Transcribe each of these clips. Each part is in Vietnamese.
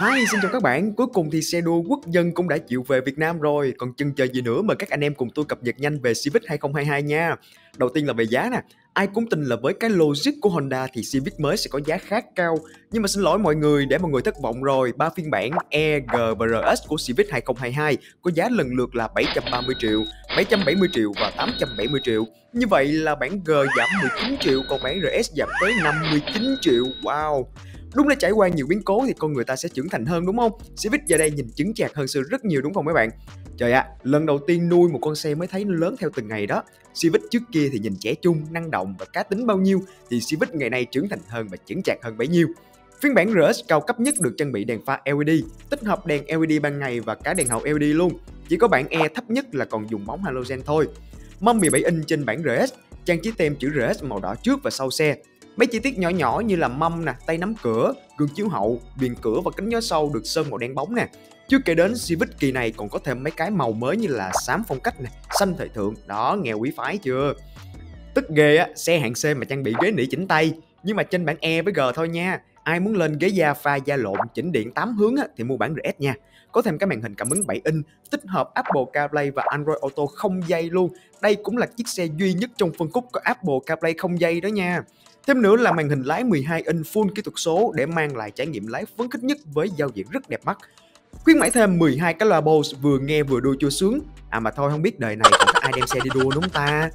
Hi, xin chào các bạn. Cuối cùng thì xe đua quốc dân cũng đã chịu về Việt Nam rồi. Còn chần chờ gì nữa mà các anh em cùng tôi cập nhật nhanh về Civic 2022 nha. Đầu tiên là về giá nè. Ai cũng tin là với cái logic của Honda thì Civic mới sẽ có giá khá cao. Nhưng mà xin lỗi mọi người, để mọi người thất vọng rồi. 3 phiên bản E, G và RS của Civic 2022 có giá lần lượt là 730 triệu, 770 triệu và 870 triệu. Như vậy là bản G giảm 19 triệu, còn bản RS giảm tới 59 triệu. Wow! Đúng là trải qua nhiều biến cố thì con người ta sẽ trưởng thành hơn đúng không? Civic giờ đây nhìn chững chạc hơn xưa rất nhiều đúng không mấy bạn? Trời ạ, lần đầu tiên nuôi một con xe mới thấy nó lớn theo từng ngày đó. Civic trước kia thì nhìn trẻ trung, năng động và cá tính bao nhiêu thì Civic ngày nay trưởng thành hơn và chững chạc hơn bấy nhiêu. Phiên bản RS cao cấp nhất được trang bị đèn pha LED, tích hợp đèn LED ban ngày và cả đèn hậu LED luôn. Chỉ có bản E thấp nhất là còn dùng bóng halogen thôi. Mâm 17 inch trên bản RS, trang trí tem chữ RS màu đỏ trước và sau xe. Mấy chi tiết nhỏ nhỏ như là mâm nè, tay nắm cửa, gương chiếu hậu, viền cửa và kính gió sau được sơn màu đen bóng nè. Chưa kể đến Civic kỳ này còn có thêm mấy cái màu mới như là xám phong cách nè, xanh thời thượng, đó nghe quý phái chưa? Tức ghê á, xe hạng C mà trang bị ghế nỉ chỉnh tay, nhưng mà trên bản E với G thôi nha. Ai muốn lên ghế da pha da lộn, chỉnh điện 8 hướng á, thì mua bản RS nha. Có thêm cái màn hình cảm ứng 7 inch, tích hợp Apple CarPlay và Android Auto không dây luôn. Đây cũng là chiếc xe duy nhất trong phân khúc có Apple CarPlay không dây đó nha. Thêm nữa là màn hình lái 12 inch full kỹ thuật số để mang lại trải nghiệm lái phấn khích nhất với giao diện rất đẹp mắt. Khuyến mãi thêm 12 cái loa Bose vừa nghe vừa đua chưa sướng. À mà thôi, không biết đời này còn có ai đem xe đi đua đúng ta.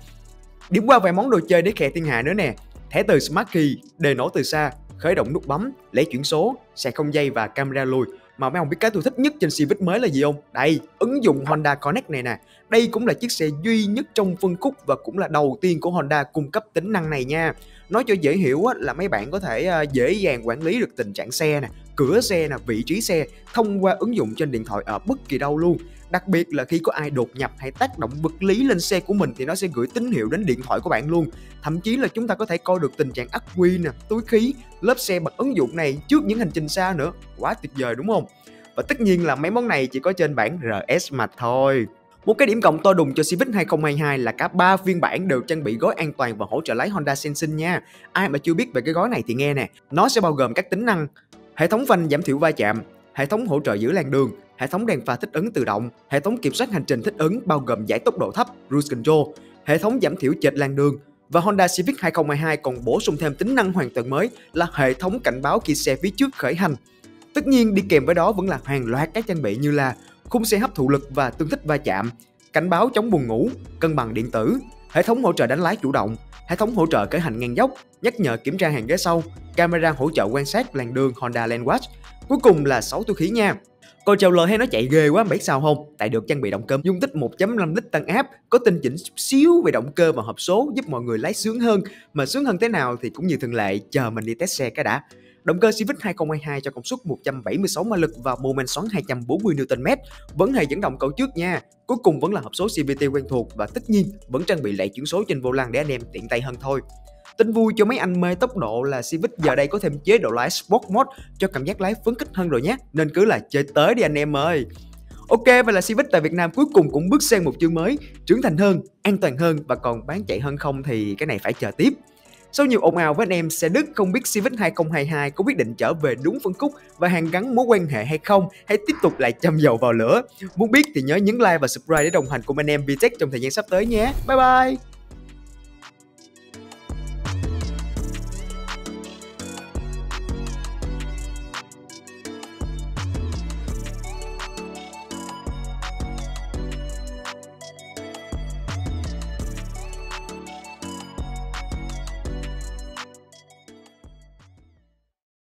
Điểm qua vài món đồ chơi để khè thiên hạ nữa nè. Thẻ từ Smart Key, đề nổ từ xa, khởi động nút bấm, lấy chuyển số, sạc không dây và camera lùi. Mà mấy ông biết cái tôi thích nhất trên Civic mới là gì không? Đây, ứng dụng Honda Connect này nè. Đây cũng là chiếc xe duy nhất trong phân khúc và cũng là đầu tiên của Honda cung cấp tính năng này nha. Nói cho dễ hiểu là mấy bạn có thể dễ dàng quản lý được tình trạng xe nè, cửa xe nè, vị trí xe thông qua ứng dụng trên điện thoại ở bất kỳ đâu luôn. Đặc biệt là khi có ai đột nhập hay tác động vật lý lên xe của mình thì nó sẽ gửi tín hiệu đến điện thoại của bạn luôn. Thậm chí là chúng ta có thể coi được tình trạng ắc quy nè, túi khí, lớp xe bằng ứng dụng này trước những hành trình xa nữa. Quá tuyệt vời đúng không? Và tất nhiên là mấy món này chỉ có trên bản RS mà thôi. Một cái điểm cộng to đùng cho Civic 2022 là cả 3 phiên bản đều trang bị gói an toàn và hỗ trợ lái Honda Sensing nha. Ai mà chưa biết về cái gói này thì nghe nè. Nó sẽ bao gồm các tính năng: hệ thống phanh giảm thiểu va chạm, hệ thống hỗ trợ giữ làn đường, hệ thống đèn pha thích ứng tự động, hệ thống kiểm soát hành trình thích ứng bao gồm giải tốc độ thấp Cruise Control, hệ thống giảm thiểu chệch làn đường. Và Honda Civic 2022 còn bổ sung thêm tính năng hoàn toàn mới là hệ thống cảnh báo khi xe phía trước khởi hành. Tất nhiên đi kèm với đó vẫn là hàng loạt các trang bị như là khung xe hấp thụ lực và tương thích va chạm, cảnh báo chống buồn ngủ, cân bằng điện tử, hệ thống hỗ trợ đánh lái chủ động, hệ thống hỗ trợ khởi hành ngang dốc, nhắc nhở kiểm tra hàng ghế sau, camera hỗ trợ quan sát làn đường Honda LaneWatch. Cuối cùng là 6 túi khí nha. Coi chào lời hay nó chạy ghê quá, biết sao không? Tại được trang bị động cơ dung tích 1.5 lít tăng áp, có tinh chỉnh xíu về động cơ và hộp số giúp mọi người lái sướng hơn. Mà sướng hơn thế nào thì cũng như thường lệ, chờ mình đi test xe cái đã. Động cơ Civic 2022 cho công suất 176 mã lực và mô men xoắn 240 Nm, vẫn hệ dẫn động cầu trước nha. Cuối cùng vẫn là hộp số CVT quen thuộc và tất nhiên vẫn trang bị lệ chuyển số trên vô lăng để anh em tiện tay hơn thôi. Tin vui cho mấy anh mê tốc độ là Civic giờ đây có thêm chế độ lái Sport Mode cho cảm giác lái phấn khích hơn rồi nhé. Nên cứ là chơi tới đi anh em ơi. Ok, vậy là Civic tại Việt Nam cuối cùng cũng bước sang một chương mới, trưởng thành hơn, an toàn hơn và còn bán chạy hơn không thì cái này phải chờ tiếp. Sau nhiều ồn ào với anh em xe Đức, không biết Civic 2022 có quyết định trở về đúng phân khúc và hàn gắn mối quan hệ hay không, hay tiếp tục lại châm dầu vào lửa. Muốn biết thì nhớ nhấn like và subscribe để đồng hành cùng anh em BTech trong thời gian sắp tới nhé. Bye bye!